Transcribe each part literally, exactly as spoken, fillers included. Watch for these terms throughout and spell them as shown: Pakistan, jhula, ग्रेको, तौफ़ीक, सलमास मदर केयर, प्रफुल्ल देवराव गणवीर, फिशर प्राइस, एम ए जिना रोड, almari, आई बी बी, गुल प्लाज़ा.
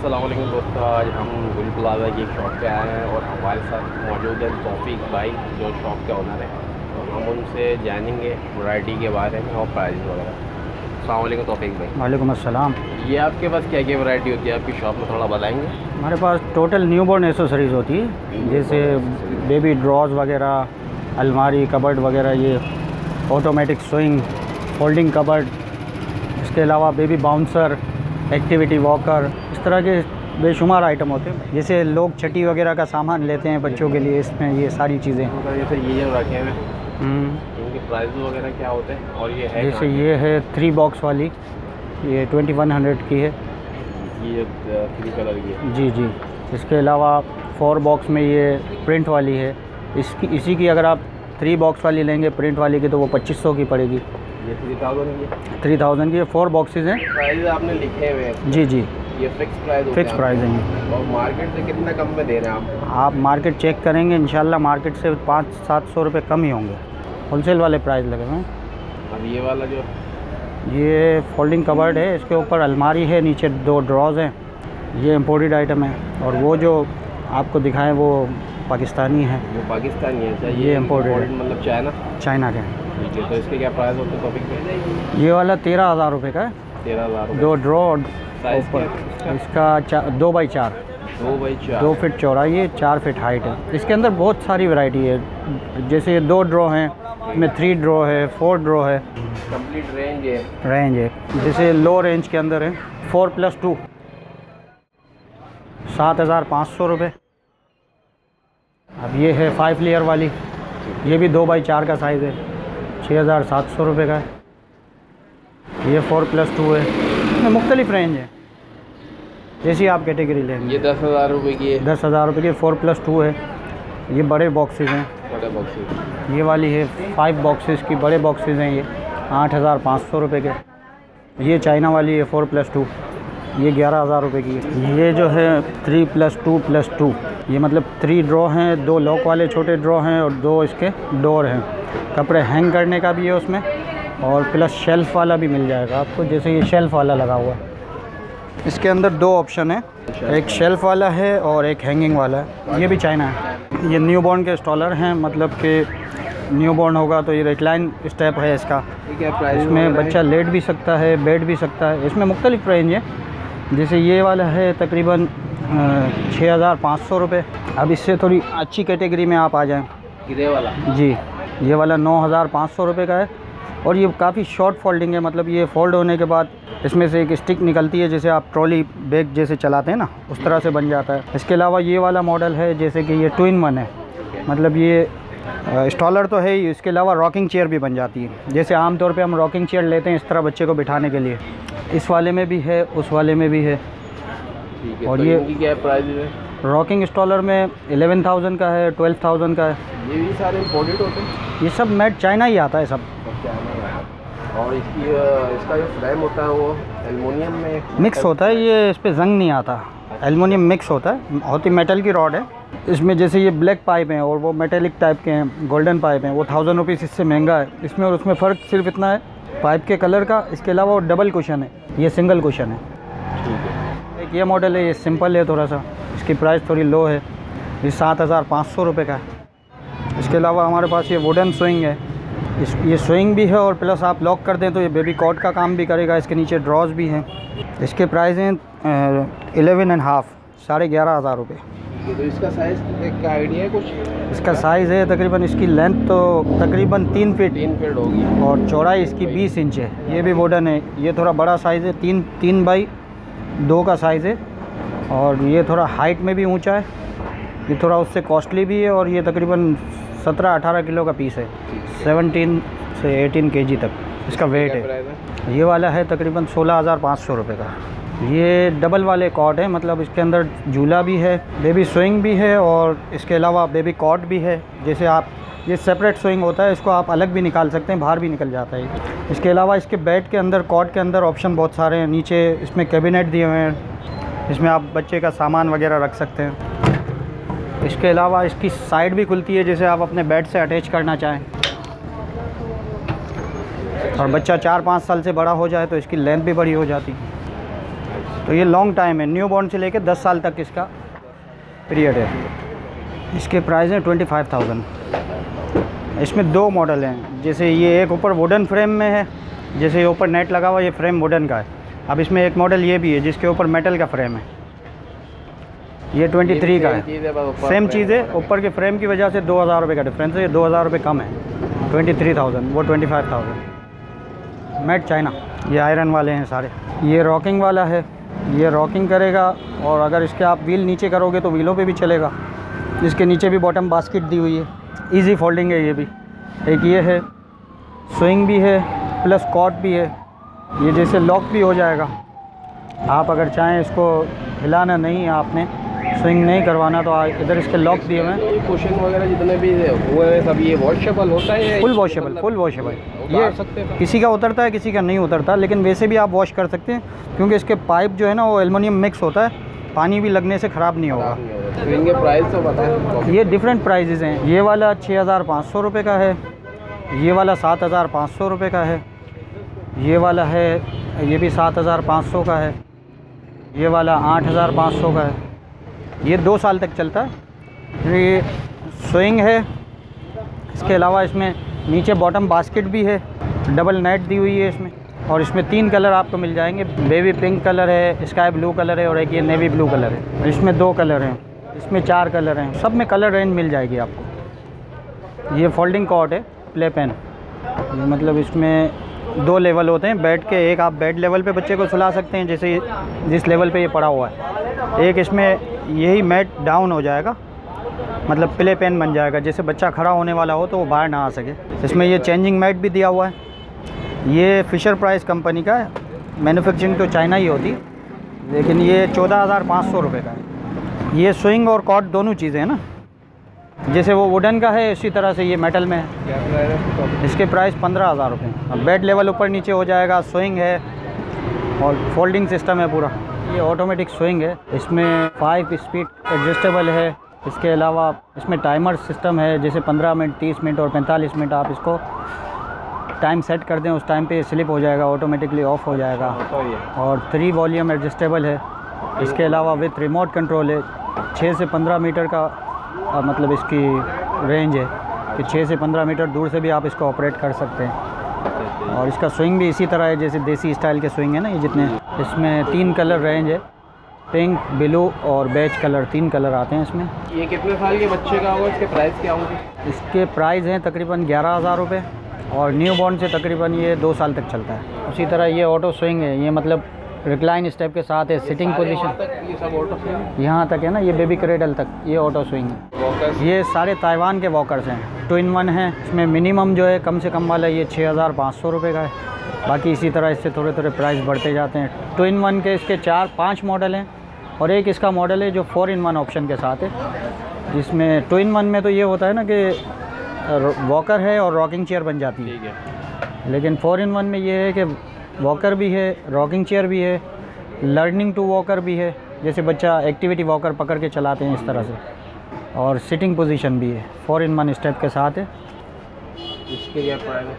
अस्सलाम वालेकुम दोस्तों, आज हम गुल प्लाज़ा की एक शॉप पे आए हैं और हमारे साथ मौजूद है तौफ़ीक भाई जो शॉप के ओनर हैं। तो हम उनसे जानेंगे वैरायटी के बारे में और प्राइस वगैरह। अस्सलाम वालेकुम तौफ़ीक भाई। वालेकुम अस्सलाम। ये आपके पास क्या क्या वैरायटी होती है आपकी शॉप में, थोड़ा बताएंगे? हमारे पास टोटल न्यू बॉर्न एसेसरीज़ होती है, जैसे बेबी ड्रॉज वगैरह, अलमारी कबर्ड वगैरह, ये ऑटोमेटिक स्विंग, फोल्डिंग कबर्ड, इसके अलावा बेबी बाउंसर, एक्टिविटी वॉकर, इस तरह के बेशुमार आइटम होते हैं। जैसे लोग छठी वगैरह का सामान लेते हैं बच्चों के लिए, इसमें ये सारी चीज़ें हैं। जैसे ये जो रखे हुए इनके प्राइस वगैरह क्या होते हैं? और ये है जैसे ये है थ्री बॉक्स वाली, ये ट्वेंटी वन हंड्रेड की है, ये थ्री कलर की है। जी जी। इसके अलावा फोर बॉक्स में ये प्रिंट वाली है, इसकी इसी की अगर आप थ्री बॉक्स वाली लेंगे प्रिंट वाली की तो वो पच्चीस सौ की पड़ेगी। ये थ्री थाउजेंड की थ्री थाउजेंड की फोर बॉक्सेज हैं। प्राइस आपने लिखे हुए हैं? जी जी, ये फिक्स प्राइस फिक्स प्राइस है। और मार्केट से कितना कम में दे रहे हैं आप? आप मार्केट चेक करेंगे इंशाल्लाह मार्केट से पाँच सात सौ रुपये कम ही होंगे, होलसेल वाले प्राइस लगे हुए हैं। अब ये वाला जो ये फोल्डिंग कबर्ड है, इसके ऊपर अलमारी है, नीचे दो ड्रॉज हैं, ये इम्पोर्टेड आइटम है। और वो जो आपको दिखाएं वो पाकिस्तानी है। वो पाकिस्तानी है क्या? ये इम्पोर्टेड मतलब चाइना चाइना के। ठीक है, तो इसके क्या प्राइस होते हैं टॉपिक? ये वाला तेरह हज़ार रुपये का है, तेरह हज़ार, दो ड्रॉ ऊपर, इसका चा दो बाई चार दो बाई चार दो फिट चौड़ाई है, चार फिट हाइट है। इसके अंदर बहुत सारी वैरायटी है, जैसे ये दो ड्रॉ हैं, इसमें थ्री ड्रॉ है, फोर ड्रॉ है, कंप्लीट रेंज है रेंज है जैसे लो रेंज के अंदर है फोर प्लस टू सात हज़ार पाँच सौ रुपये। अब ये है फाइव लेयर वाली, ये भी दो बाई चार का साइज़ है, छः हज़ार सात सौ रुपये का है। ये फोर प्लस टू है, इसमें मुख्तलिफ रेंज है, जैसी आप कैटेगरी लेंगे। ये दस हज़ार रुपये की है, दस हज़ार रुपये की फोर प्लस टू है। ये बड़े बॉक्सेस हैं, बड़े बॉक्सेस। ये वाली है फाइव बॉक्सेस की, बड़े बॉक्सेस हैं, ये आठ हज़ार पाँच सौ रुपये के। ये चाइना वाली है फोर प्लस टू, ये ग्यारह हज़ार रुपये की है। ये जो है three plus two plus two, ये मतलब थ्री ड्रॉ हैं, दो लॉक वाले छोटे ड्रॉ हैं और दो इसके डोर हैं। कपड़े हैंग करने का भी है उसमें, और प्लस शेल्फ़ वाला भी मिल जाएगा आपको, जैसे ये शेल्फ़ वाला लगा हुआ है। इसके अंदर दो ऑप्शन है, एक शेल्फ़ वाला है और एक हैंगिंग वाला है। ये भी चाइना है। ये न्यूबॉर्न के स्टॉलर हैं, मतलब कि न्यूबॉर्न होगा तो ये रिक्लाइन स्टेप है इसका, इसमें बच्चा लेट भी सकता है, बैठ भी सकता है। इसमें मुख्तलिफ रेंज है, जैसे ये वाला है तकरीबन छः हज़ार पाँच सौ रुपये। अब इससे थोड़ी अच्छी कैटेगरी में आप आ जाएँ, ये वाला जी, ये वाला नौ हज़ार पाँच सौ रुपये का है। और ये काफ़ी शॉर्ट फोल्डिंग है, मतलब ये फ़ोल्ड होने के बाद इसमें से एक स्टिक निकलती है, जैसे आप ट्रॉली बैग जैसे चलाते हैं ना, उस तरह से बन जाता है। इसके अलावा ये वाला मॉडल है, जैसे कि ये टू इन वन है, मतलब ये स्टॉलर तो है ही, इसके अलावा रॉकिंग चेयर भी बन जाती है। जैसे आमतौर पे हम रॉकिंग चेयर लेते हैं इस तरह बच्चे को बिठाने के लिए, इस वाले में भी है, उस वाले में भी है। और तो ये क्या प्राइस है? रॉकिंग स्टॉलर में एलेवन थाउजेंड का है, ट्वेल्व थाउजेंड का है। ये सारे इम्पोर्टेड होते हैं, ये सब मेड चाइना ही आता है सब। और इसकी इसका जो फ्रेम होता है वो एल्युमिनियम में मिक्स होता है, ये इस पर जंग नहीं आता, एल्युमिनियम मिक्स होता है। बहुत ही मेटल की रॉड है इसमें, जैसे ये ब्लैक पाइप हैं और वो मेटेलिक टाइप के हैं, गोल्डन पाइप हैं, वो थाउजेंड रुपीज़ इससे महंगा है। इसमें और उसमें फ़र्क सिर्फ इतना है पाइप के कलर का, इसके अलावा वो डबल कुशन है, ये सिंगल कुशन है। ठीक है, एक ये मॉडल है, ये सिंपल है थोड़ा सा, इसकी प्राइस थोड़ी लो है, ये सात हज़ार पाँच सौ रुपये का है। इसके अलावा हमारे पास ये वुडन स्विंग है, इस ये स्विंग भी है और प्लस आप लॉक कर दें तो ये बेबी कॉट का काम भी करेगा। इसके नीचे ड्रॉज भी हैं। इसके प्राइस हैं एलेवन एंड हाफ़, साढ़े ग्यारह हज़ार रुपये। तो इसका साइज़ का आइडिया है कुछ? इसका साइज़ है तकरीबन, इसकी लेंथ तो तकरीबन तीन फीट तीन फीट होगी और चौड़ाई इसकी बीस इंच है। ये भी वुडन है, ये थोड़ा बड़ा साइज़ है, तीन तीन बाई दो का साइज़ है। और ये थोड़ा हाइट में भी ऊँचा है, ये थोड़ा उससे कॉस्टली भी है। और ये तकरीबन सत्रह अठारह किलो का पीस है, सेवनटीन से एटीन केजी तक इसका वेट है। ये वाला है तकरीबन सोलह हज़ार पाँच सौ रुपये का। ये डबल वाले कॉट है, मतलब इसके अंदर झूला भी है, बेबी स्विंग भी है और इसके अलावा बेबी कॉट भी है। जैसे आप ये सेपरेट स्विंग होता है, इसको आप अलग भी निकाल सकते हैं, बाहर भी निकल जाता है। इसके अलावा इसके बेड के अंदर, कॉट के अंदर ऑप्शन बहुत सारे हैं। नीचे इसमें कैबिनेट दिए हुए हैं, इसमें आप बच्चे का सामान वगैरह रख सकते हैं। इसके अलावा इसकी साइड भी खुलती है, जैसे आप अपने बेड से अटैच करना चाहें और बच्चा चार पाँच साल से बड़ा हो जाए तो इसकी लेंथ भी बड़ी हो जाती है। तो ये लॉन्ग टाइम है, न्यू बॉर्न से लेकर दस साल तक इसका पीरियड है। इसके प्राइस हैं ट्वेंटी फाइव थाउजेंड। इसमें दो मॉडल हैं, जैसे ये एक ऊपर वुडन फ्रेम में है, जैसे ये ऊपर नेट लगा हुआ, ये फ्रेम वुडन का है। अब इसमें एक मॉडल ये भी है जिसके ऊपर मेटल का फ्रेम है, ये तेईस का है, सेम चीज़ है। ऊपर के फ्रेम की वजह से दो हज़ार रुपये का डिफरेंस है, ये दो हज़ार रुपये कम है, ट्वेंटी थ्री थाउजेंड, वो twenty five thousand. Made China, ये आयरन वाले हैं सारे। ये रॉकिंग वाला है, ये रॉकिंग करेगा और अगर इसके आप व्हील नीचे करोगे तो व्हीलों पे भी चलेगा। इसके नीचे भी बॉटम बास्केट दी हुई है, इजी फोल्डिंग है। ये भी एक ये है, स्विंग भी है प्लस कॉर्ड भी है। ये जैसे लॉक भी हो जाएगा, आप अगर चाहें इसको हिलाना नहीं है, आपने स्विंग नहीं करवाना तो इधर इसके लॉक दिए हुए हैं। कुशन वगैरह जितने भी हुए हैं सब ये वॉशेबल होता है, फुल वॉशेबल, फुल वॉशेबल। ये सकते हैं, किसी का उतरता है किसी का नहीं उतरता, लेकिन वैसे भी आप वॉश कर सकते हैं क्योंकि इसके पाइप जो है ना वो एल्युमिनियम मिक्स होता है, पानी भी लगने से ख़राब नहीं होगा। इनके प्राइस तो बताएं। ये डिफरेंट प्राइजेज़ हैं, ये वाला छः हज़ार पाँच सौ रुपये का है, ये वाला सात हज़ार पाँच सौ रुपये का है, ये वाला है, ये भी सात हज़ार पाँच सौ का है, ये वाला आठ हज़ार पाँच सौ का है। ये दो साल तक चलता है। ये स्विंग है, इसके अलावा इसमें नीचे बॉटम बास्केट भी है, डबल नेट दी हुई है इसमें। और इसमें तीन कलर आपको मिल जाएंगे, बेबी पिंक कलर है, स्काई ब्लू कलर है और एक ये नेवी ब्लू कलर है। इसमें दो कलर हैं, इसमें चार कलर हैं, सब में कलर रेंज मिल जाएगी आपको। ये फोल्डिंग कॉट है, प्ले पेन, मतलब इसमें दो लेवल होते हैं बेड के। एक आप बेड लेवल पे बच्चे को सुला सकते हैं, जैसे जिस लेवल पे ये पड़ा हुआ है। एक इसमें यही मैट डाउन हो जाएगा, मतलब प्ले पेन बन जाएगा, जैसे बच्चा खड़ा होने वाला हो तो वो बाहर ना आ सके। इसमें ये चेंजिंग मैट भी दिया हुआ है। ये फिशर प्राइस कंपनी का है, मैन्युफैक्चरिंग तो चाइना ही होती, लेकिन ये चौदह हज़ार पाँच सौ रुपये का है। ये स्विंग और कॉट दोनों चीज़ें हैं ना, जैसे वो वुडन का है इसी तरह से ये मेटल में है। इसके प्राइस पंद्रह हज़ार रुपये। बेड लेवल ऊपर नीचे हो जाएगा, स्विंग है और फोल्डिंग सिस्टम है पूरा। ये ऑटोमेटिक स्विंग है, इसमें फाइव स्पीड एडजस्टेबल है। इसके अलावा इसमें टाइमर सिस्टम है, जैसे पंद्रह मिनट, तीस मिनट और पैंतालीस मिनट आप इसको टाइम सेट कर दें, उस टाइम पे स्लिप हो जाएगा, ऑटोमेटिकली ऑफ हो जाएगा। और थ्री वॉल्यूम एडजस्टेबल है। इसके अलावा विथ रिमोट कंट्रोल है। छः से पंद्रह मीटर का आ, मतलब इसकी रेंज है कि छः से पंद्रह मीटर दूर से भी आप इसको ऑपरेट कर सकते हैं। और इसका स्विंग भी इसी तरह है जैसे देसी स्टाइल के स्विंग है ना ये जितने। इसमें तीन कलर रेंज है, पिंक, ब्लू और बेज कलर, तीन कलर आते हैं इसमें। ये कितने साल के बच्चे का होगा, इसके प्राइस क्या होंगे? इसके प्राइस हैं तकरीबन ग्यारह हज़ार रुपये और न्यू बॉर्न से तकरीबन ये दो साल तक चलता है। उसी तरह ये ऑटो स्विंग है, ये मतलब रिक्लाइन स्टेप के साथ है, सिटिंग पोजीशन यहाँ तक है ना, ये बेबी क्रेडल तक ये ऑटो स्विंग है। ये सारे ताइवान के वॉकर्स हैं, टू इन वन हैं। इसमें मिनिमम जो है कम से कम वाला ये छः हज़ार पाँच सौ रुपये का है, बाकी इसी तरह इससे थोड़े थोड़े प्राइस बढ़ते जाते हैं। टू इन वन के इसके चार पाँच मॉडल हैं और एक इसका मॉडल है जो फोर इन वन ऑप्शन के साथ है, जिसमें टू इन वन में तो ये होता है ना कि वॉकर है और रॉकिंग चेयर बन जाती है, लेकिन फोर इन वन में ये है कि वॉकर भी है, रॉकिंग चेयर भी है, लर्निंग टू वॉकर भी है, जैसे बच्चा एक्टिविटी वॉकर पकड़ के चलाते हैं इस तरह से, और सिटिंग पोजीशन भी है, फोर इन वन स्टेप के साथ है। इसके क्या प्राइस है?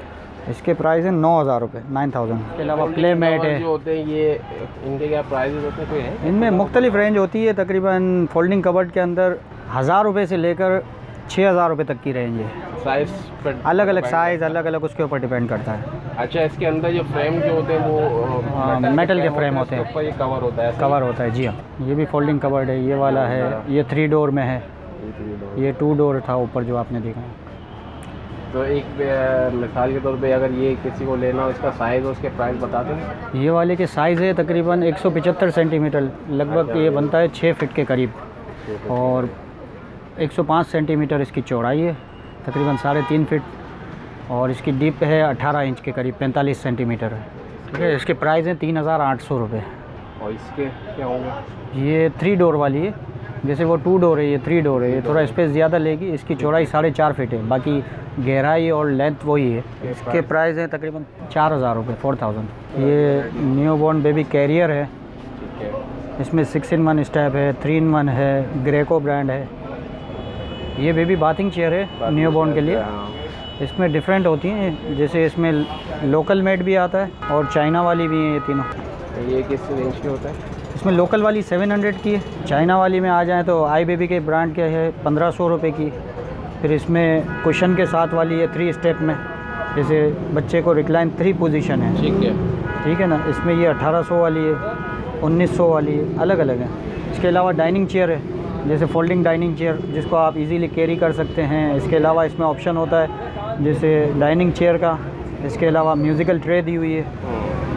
इसके प्राइस है नौ हज़ार रुपये, नाइन थाउजेंड। इसके अलावा प्ले मेट है, होते हैं ये, इनके क्या प्राइस होते हैं? कोई है इनमें मुख्तलिफ रेंज होती है, तकरीबन फोल्डिंग कबर्ड के अंदर हज़ार रुपये से लेकर छः हज़ार रुपये तक की रेंज है। साइज़ अलग अलग, साइज़ अलग अलग उसके ऊपर डिपेंड करता है। अच्छा, इसके अंदर जो फ्रेम जो होते हैं वो आ, मेटल, मेटल के फ्रेम होते हैं, ऊपर ये कवर होता है, कवर होता है जी हाँ। ये भी फोल्डिंग कवर्ड है, ये वाला है, ये थ्री डोर में है, ये टू डोर था ऊपर जो आपने देखा। तो एक मिसाल के तौर पे अगर ये किसी को लेना हो, इसका साइज़ और उसके प्राइस बता दें। ये वाले के साइज़ है तकरीबन एक सौ पिचहत्तर सेंटीमीटर लगभग, ये बनता है छः फिट के करीब, और एक सौ पाँच सेंटीमीटर इसकी चौड़ाई है, तकरीबन साढ़े तीन फिट, और इसकी डीप है अठारह इंच के करीब, पैंतालीस सेंटीमीटर है, ठीक है। इसके प्राइस हैं तीन हज़ार आठ सौ रुपये। और इसके क्या होगा? ये थ्री डोर वाली है, जैसे वो टू डोर है ये थ्री डोर है, ये थोड़ा स्पेस ज़्यादा लेगी। इसकी चौड़ाई साढ़े चार फिट है, बाकी गहराई और लेंथ वही है। इसके प्राइस हैं तकरीबन चार हज़ार रुपये, फोर थाउजेंड। ये न्यू बॉर्न बेबी कैरियर है, इसमें सिक्स इन वन स्टेप है, थ्री इन वन है, ग्रेको ब्रांड है। ये बेबी बाथिंग चेयर है न्यू बॉर्न के लिए, इसमें डिफरेंट होती हैं, जैसे इसमें लोकल मेड भी आता है और चाइना वाली भी हैं, ये तीनों। ये किस रेंज के होता है? इसमें लोकल वाली सात सौ की, चाइना वाली में आ जाएँ तो आई बी बी के ब्रांड के है पंद्रह सौ रुपये की। फिर इसमें कुशन के साथ वाली है थ्री स्टेप में, जैसे बच्चे को रिक्लाइन थ्री पोजीशन है, ठीक है ठीक है ना। इसमें ये अठारह सौ वाली है, उन्नीस सौ वाली है, अलग अलग है। इसके अलावा डाइनिंग चेयर है, जैसे फोल्डिंग डाइनिंग चेयर जिसको आप इजीली कैरी कर सकते हैं। इसके अलावा इसमें ऑप्शन होता है जैसे डाइनिंग चेयर का। इसके अलावा म्यूज़िकल ट्रे दी हुई है।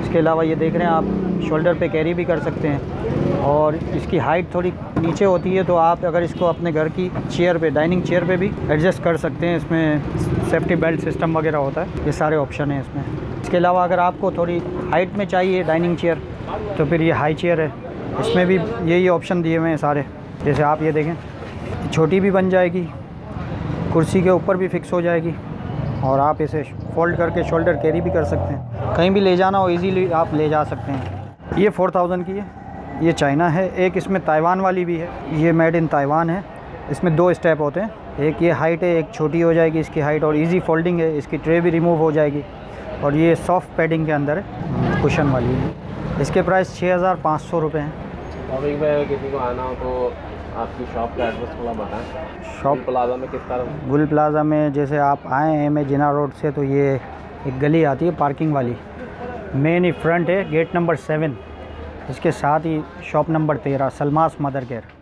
इसके अलावा ये देख रहे हैं आप, शोल्डर पे कैरी भी कर सकते हैं। और इसकी हाइट थोड़ी नीचे होती है तो आप अगर इसको अपने घर की चेयर पे, डाइनिंग चेयर पे भी एडजस्ट कर सकते हैं। इसमें सेफ्टी बेल्ट सिस्टम वगैरह होता है। ये सारे ऑप्शन हैं इसमें। इसके अलावा अगर आपको थोड़ी हाइट में चाहिए डाइनिंग चेयर तो फिर ये हाई चेयर है, इसमें भी यही ऑप्शन दिए हुए हैं सारे। जैसे आप ये देखें, छोटी भी बन जाएगी, कुर्सी के ऊपर भी फिक्स हो जाएगी और आप इसे फोल्ड करके शोल्डर कैरी भी कर सकते हैं। कहीं भी ले जाना हो इजीली आप ले जा सकते हैं। ये चार हज़ार की है, ये चाइना है। एक इसमें ताइवान वाली भी है, ये मेड इन ताइवान है। इसमें दो स्टेप होते हैं, एक ये हाइट है, एक छोटी हो जाएगी इसकी हाइट और इजी फोल्डिंग है। इसकी ट्रे भी रिमूव हो जाएगी और ये सॉफ्ट पैडिंग के अंदर है, कुशन वाली है। इसके प्राइस छः हज़ार पाँच सौ रुपये हैं। अभी भाई किसी को आना हो तो आपकी शॉप का एड्रेस थोड़ा बताएं। शॉप प्लाज़ा में किस तरह? गुल प्लाज़ा में जैसे आप आएँ एम ए जिना रोड से तो ये एक गली आती है पार्किंग वाली, मेन ही फ्रंट है, गेट नंबर सेवन। इसके साथ ही शॉप नंबर तेरह सलमास मदर केयर।